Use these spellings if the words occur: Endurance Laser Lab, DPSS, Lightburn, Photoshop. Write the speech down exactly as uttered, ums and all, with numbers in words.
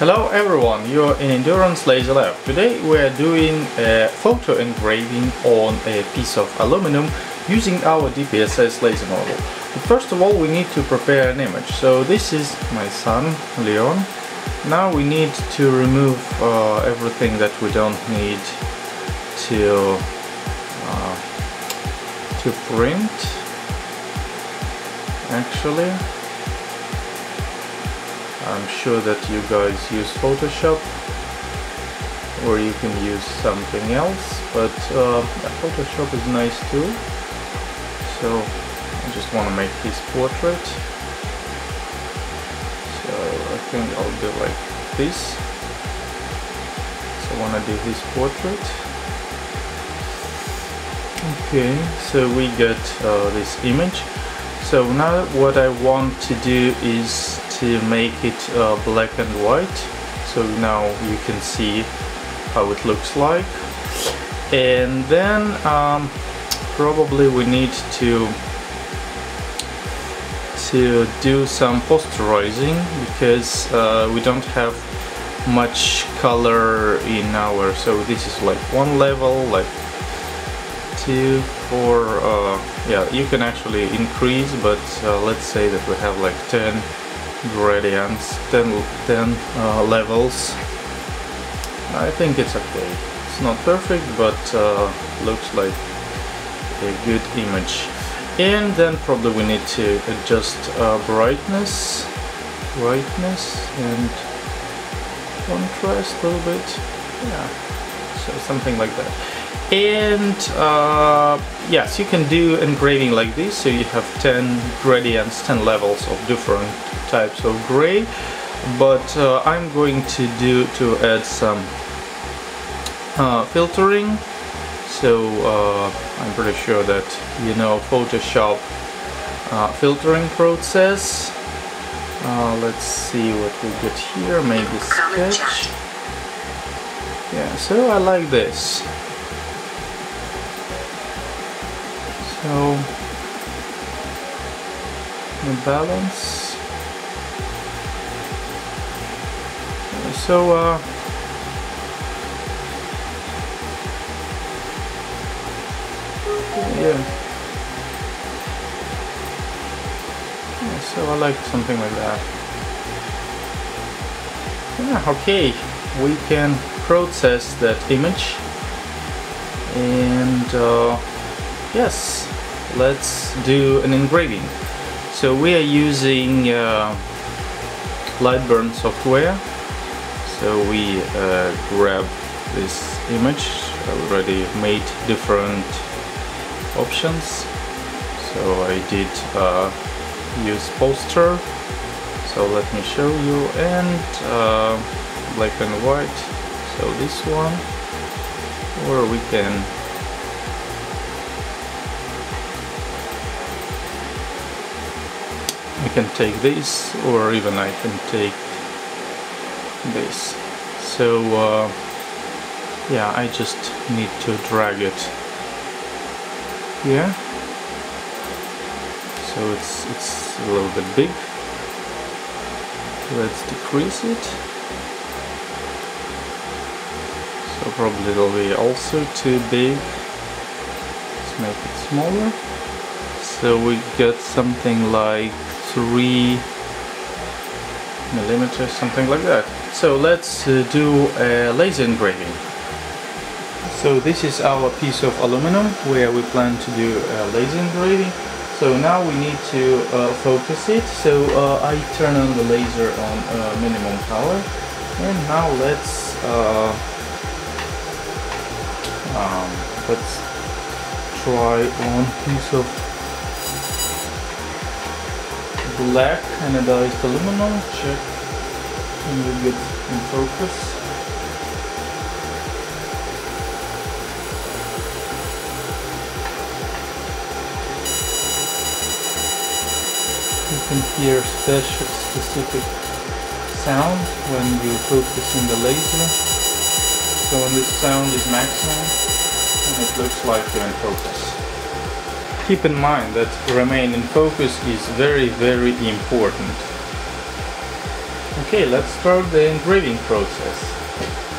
Hello everyone, you're in Endurance Laser Lab. Today we are doing a photo engraving on a piece of aluminum using our D P S S laser model. But first of all we need to prepare an image. So this is my son, Leon. Now we need to remove uh, everything that we don't need to, uh, to print, actually. I'm sure that you guys use Photoshop, or you can use something else, but uh, Photoshop is nice too. So I just want to make this portrait. So I think I'll do like this. So I want to do this portrait. Okay, so we get uh, this image. So now what I want to do is to make it uh, black and white, so now you can see how it looks like. And then um, probably we need to to do some posterizing, because uh, we don't have much color in our, so this is like one level, like two, four, uh, yeah, you can actually increase, but uh, let's say that we have like ten gradients, ten, ten uh, levels. I think it's okay. It's not perfect, but uh, looks like a good image. And then probably we need to adjust uh, brightness, brightness and contrast a little bit. Yeah, so something like that. And uh, yes, you can do engraving like this. So you have ten gradients, ten levels of different types of gray, but uh, I'm going to do to add some uh, filtering. So uh, I'm pretty sure that you know Photoshop uh, filtering process. Uh, let's see what we get here. Maybe sketch. Yeah, so I like this. So the balance. So, uh, yeah. yeah, so I like something like that. Yeah, okay, we can process that image, and uh, yes, let's do an engraving. So we are using uh, Lightburn software. So we uh, grab this image. I already made different options. So I did uh, use poster. So let me show you. And uh, black and white. So this one. Or we can. We can take this, or even I can take this. So uh, yeah, I just need to drag it here. So it's it's a little bit big. Let's decrease it. So probably it'll be also too big. Let's make it smaller. So we get something like three millimeters, something like that. So let's uh, do a laser engraving. So this is our piece of aluminum where we plan to do a laser engraving. So now we need to uh, focus it. So uh, I turn on the laser on uh, minimum power, and now let's uh, um, let's try one piece of black anodized aluminum. Check and we get in focus. You can hear special specific sound when you focus in the laser. So when the sound is maximum, and it looks like you're in focus. Keep in mind that remain in focus is very, very important. Okay, let's start the engraving process.